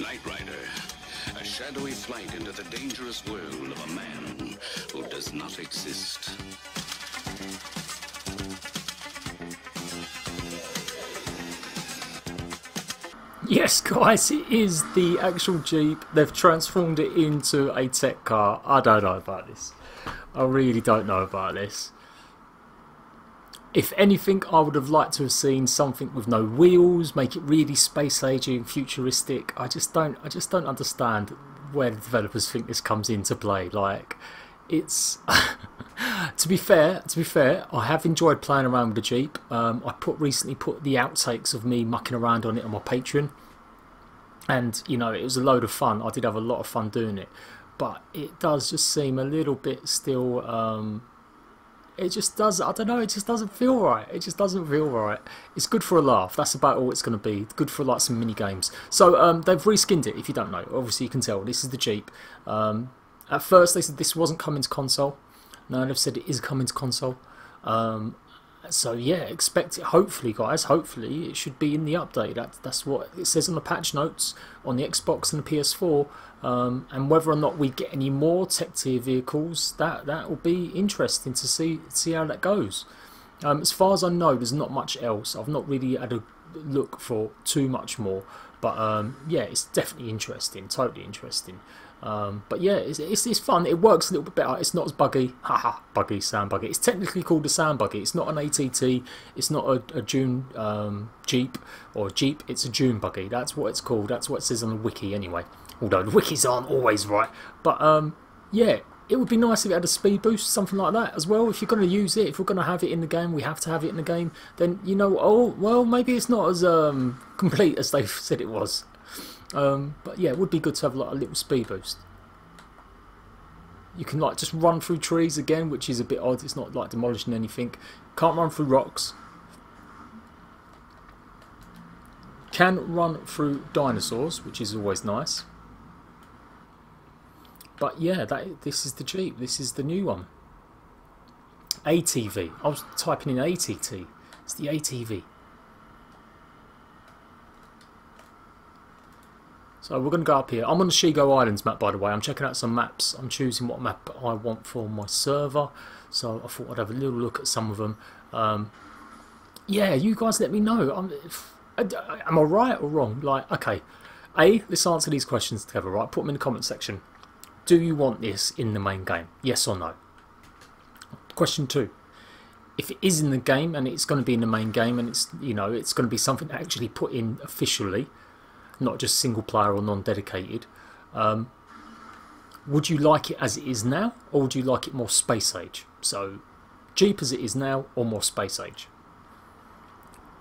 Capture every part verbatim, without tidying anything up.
Knight Rider, a shadowy flight into the dangerous world of a man who does not exist. Yes, guys, it is the actual Jeep. They've transformed it into a tech car. I don't know about this. I really don't know about this. If anything, I would have liked to have seen something with no wheels, make it really space-aging, futuristic. I just don't. I just don't understand where the developers think this comes into play. Like, it's. To be fair, to be fair, I have enjoyed playing around with the Jeep. Um, I put recently put the outtakes of me mucking around on it on my Patreon, and you know it was a load of fun. I did have a lot of fun doing it, but it does just seem a little bit still. Um, it just does. I don't know. It just doesn't feel right. It just doesn't feel right. It's good for a laugh. That's about all it's going to be. Good for like some mini games. So um, they've reskinned it. If you don't know, obviously you can tell this is the Jeep. Um, at first they said this wasn't coming to console. No, they've said it is coming to console, um, so yeah, expect it. Hopefully, guys, hopefully it should be in the update. That, that's what it says on the patch notes on the Xbox and the P S four, um, and whether or not we get any more Tek Tier vehicles, that that will be interesting to see see how that goes. Um, as far as I know, there's not much else. I've not really had a look for too much more, but um, yeah, it's definitely interesting, totally interesting. Um, but yeah, it's, it's, it's fun. It works a little bit better. It's not as buggy. Haha, buggy, sand buggy. It's technically called a sand buggy. It's not an A T T. It's not a, a Dune um, Jeep or Jeep. It's a Dune buggy. That's what it's called. That's what it says on the wiki anyway. Although the wikis aren't always right. But um, yeah, it would be nice if it had a speed boost, something like that as well. If you're going to use it, if we're going to have it in the game, we have to have it in the game. Then you know, oh well, maybe it's not as um, complete as they said it was. Um, but yeah, it would be good to have like a little speed boost. You can like just run through trees again, which is a bit odd. It's not like demolishing anything. Can't run through rocks. Can run through dinosaurs, which is always nice. But yeah, that this is the Jeep. This is the new one. A T V. I was typing in A T T. It's the A T V. So we're going to go up here. I'm on the Shigo Islands map, by the way. I'm checking out some maps. I'm choosing what map I want for my server. So I thought I'd have a little look at some of them. Um, yeah, you guys let me know. I'm, if, am I right or wrong? Like, okay. A, let's answer these questions together, right? Put them in the comment section. Do you want this in the main game? Yes or no? Question two. If it is in the game and it's going to be in the main game and it's, you know, it's going to be something actually put in officially, not just single player or non-dedicated, um, would you like it as it is now, or would you like it more space age? So Jeep as it is now or more space age.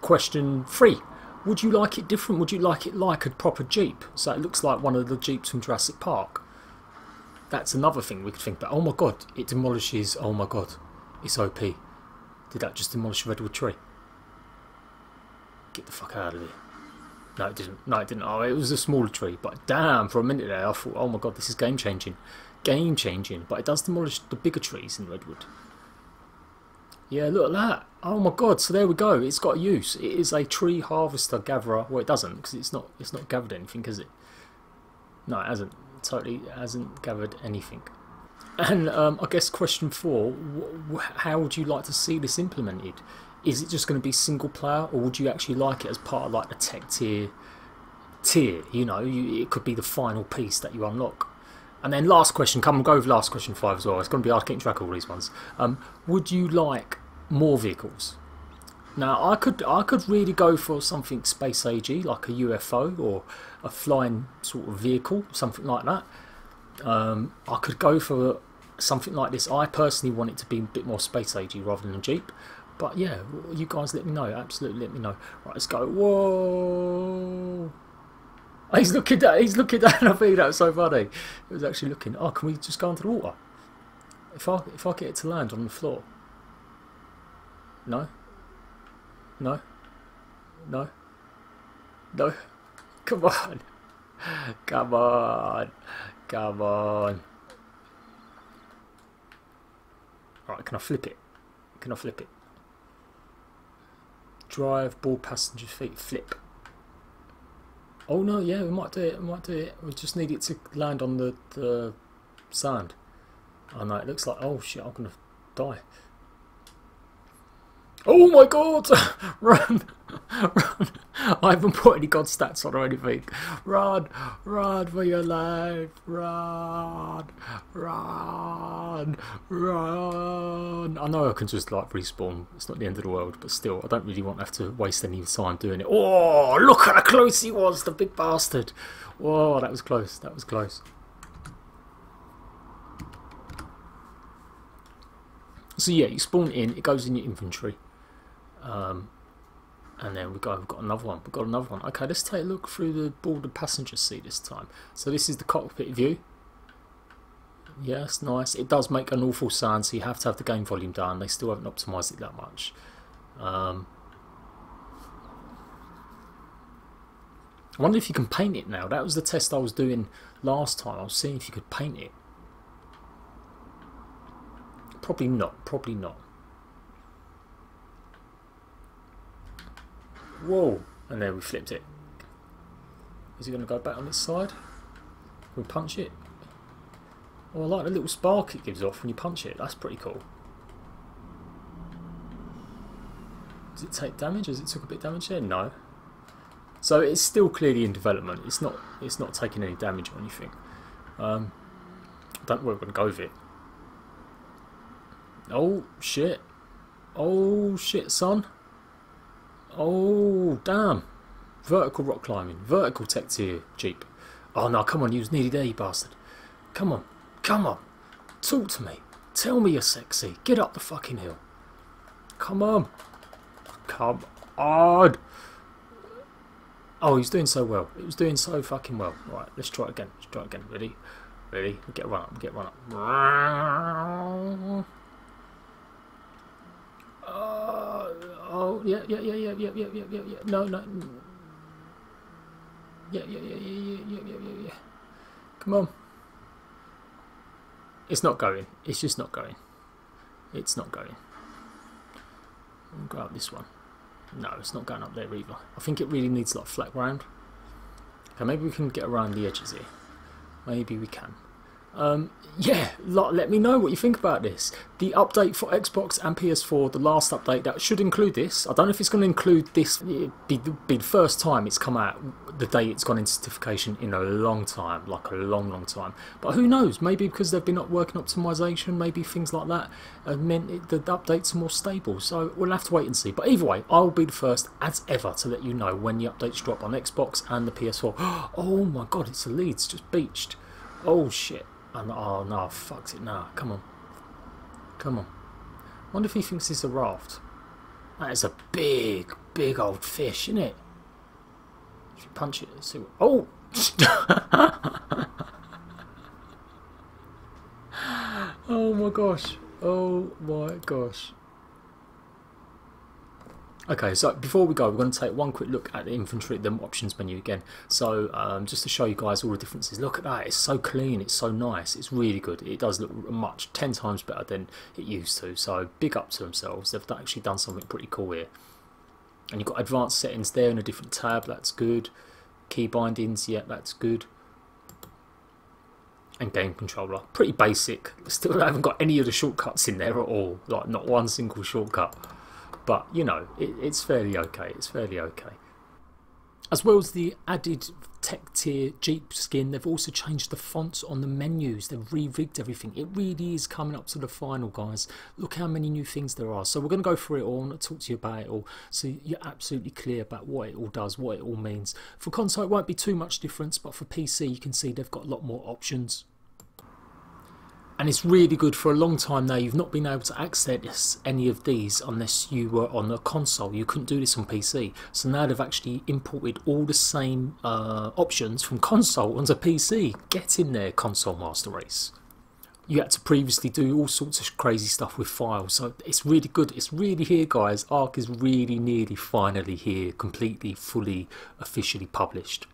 Question three, would you like it different? Would you like it like a proper Jeep, so it looks like one of the Jeeps from Jurassic Park? That's another thing we could think about. Oh my god, it demolishes. Oh my god, it's O P. Did that just demolish a redwood tree? Get the fuck out of here. No, it didn't. No, it didn't. Oh, it was a smaller tree. But damn, for a minute there, I thought, oh my god, this is game-changing. Game-changing. But it does demolish the bigger trees in Redwood. Yeah, look at that. Oh my god, so there we go. It's got a use. It is a tree harvester gatherer. Well, it doesn't, because it's not, it's not gathered anything, is it? No, it hasn't. Totally hasn't gathered anything. And um, I guess question four, how would you like to see this implemented? Is it just going to be single player, or would you actually like it as part of like the Tek Tier tier? You know, you, it could be the final piece that you unlock. And then last question, come and go with last question five as well. It's going to be hard keeping track of all these ones. Um, would you like more vehicles? Now, I could I could really go for something space agey, like a U F O or a flying sort of vehicle, something like that. Um, I could go for something like this. I personally want it to be a bit more space agey rather than a Jeep. But yeah, you guys let me know. Absolutely, let me know. Right, let's go. Whoa! Oh, he's looking down. He's looking down. I think that was so funny. It was actually looking. Oh, can we just go into the water? If I if I get it to land on the floor. No. No. No. No. Come on. Come on. Come on. All right, can I flip it? Can I flip it? drive, ball, passenger, feet, flip. Oh no, yeah, we might do it, we might do it. We just need it to land on the, the sand. I know, it looks like, oh shit, I'm gonna die. Oh my god! Run! Run! I haven't put any god stats on or anything. Run! Run for your life! Run! Run! Run! I know I can just like respawn. It's not the end of the world, but still, I don't really want to have to waste any time doing it. Oh, look how close he was, the big bastard! Whoa, that was close. That was close. So yeah, you spawn in. It goes in your inventory. Um, and then we go, we've got another one, we've got another one. Okay, let's take a look through the board and passenger seat this time. So this is the cockpit view. Yes, yeah, nice. It does make an awful sound, so you have to have the game volume down. They still haven't optimised it that much. Um, I wonder if you can paint it now. That was the test I was doing last time. I was seeing if you could paint it. Probably not, probably not. Whoa, and there we flipped it. Is it going to go back on its side? Can we punch it? Oh, I like the little spark it gives off when you punch it. That's pretty cool. Does it take damage? Has it took a bit of damage there? No. So it's still clearly in development. It's not, it's not taking any damage or anything. Um, I don't know where we're going to go with it. Oh, shit. Oh, shit, son. Oh, damn. Vertical rock climbing. Vertical Tek Tier Jeep. Oh, no, come on. You was nearly there, you bastard. Come on. Come on. Talk to me. Tell me you're sexy. Get up the fucking hill. Come on. Come on. Oh, he's doing so well. It was doing so fucking well. Right, let's try it again. Let's try it again. Ready? Ready? We'll get run up. We'll get run up. Uh, oh yeah yeah yeah yeah yeah yeah yeah yeah yeah no no yeah yeah yeah yeah yeah yeah yeah yeah yeah come on, it's not going, it's just not going, it's not going. I'll go up this one. No, it's not going up there either. I think it really needs like flat ground. Okay, maybe we can get around the edges here, maybe we can. Um, yeah, let me know what you think about this. The update for Xbox and P S four, the last update, that should include this. I don't know if it's going to include this. It'd be, be the first time it's come out, the day it's gone into certification in a long time, like a long, long time. But who knows, maybe because they've been working optimization, maybe things like that have meant it, the updates are more stable. So we'll have to wait and see. But either way, I'll be the first, as ever, to let you know when the updates drop on Xbox and the P S four. Oh my god, it's the Leeds, just beached. Oh shit. And, oh no, fucked it now. Come on. Come on. I wonder if he thinks it's a raft. That is a big, big old fish, isn't it? Should punch it and see what. Oh! Oh my gosh. Oh my gosh. Okay, so before we go, we're going to take one quick look at the inventory, the options menu again. So um, just to show you guys all the differences. Look at that, it's so clean, it's so nice, it's really good. It does look much, ten times better than it used to. So big up to themselves, they've actually done something pretty cool here. And you've got advanced settings there in a different tab, that's good. Key bindings, yeah, that's good. And game controller, pretty basic. Still haven't got any of the shortcuts in there at all, like not one single shortcut. But, you know, it, it's fairly okay, it's fairly okay. As well as the added Tek Tier Jeep skin, they've also changed the fonts on the menus, they've re-rigged everything. It really is coming up to the final, guys. Look how many new things there are. So we're going to go through it all and talk to you about it all, so you're absolutely clear about what it all does, what it all means. For console it won't be too much difference, but for P C you can see they've got a lot more options. And it's really good. For a long time now you've not been able to access any of these unless you were on a console. You couldn't do this on P C. So now they've actually imported all the same uh, options from console onto P C. Get in there, console master race. You had to previously do all sorts of crazy stuff with files, so it's really good. It's really here, guys. Ark is really nearly finally here, completely, fully, officially published.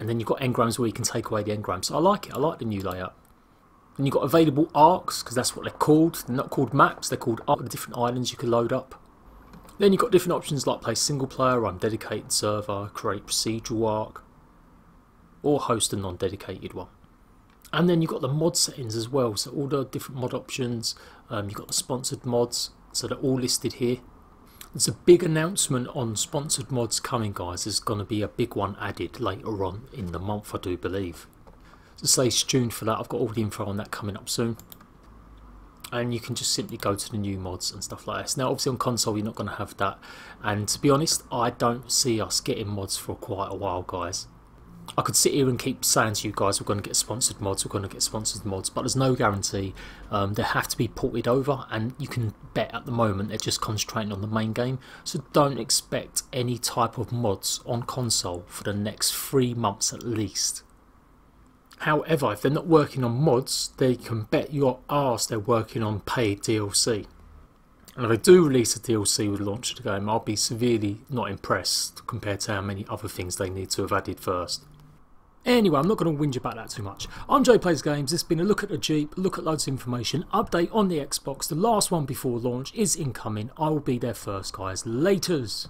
And then you've got engrams where you can take away the engrams. So I like it, I like the new layout. And you've got available arcs, because that's what they're called. They're not called maps, they're called the different islands you can load up. Then you've got different options like play single player, run dedicated server, create procedural arc, or host a non-dedicated one. And then you've got the mod settings as well, so all the different mod options. Um, you've got the sponsored mods, so they're all listed here. There's a big announcement on sponsored mods coming, guys. There's going to be a big one added later on in the month, I do believe. So stay tuned for that. I've got all the info on that coming up soon. And you can just simply go to the new mods and stuff like this. Now obviously on console you're not going to have that, and to be honest I don't see us getting mods for quite a while, guys. I could sit here and keep saying to you guys we're going to get sponsored mods, we're going to get sponsored mods, but there's no guarantee. Um, they have to be ported over, and you can bet at the moment they're just concentrating on the main game, so don't expect any type of mods on console for the next three months at least. However, if they're not working on mods, they can bet your arse they're working on paid D L C. And if they do release a D L C with the launch of the game, I'll be severely not impressed compared to how many other things they need to have added first. Anyway, I'm not going to whinge about that too much. I'm Jay Plays Games. It's been a look at the Jeep, look at loads of information, update on the Xbox. The last one before launch is incoming. I will be there first, guys. Laters!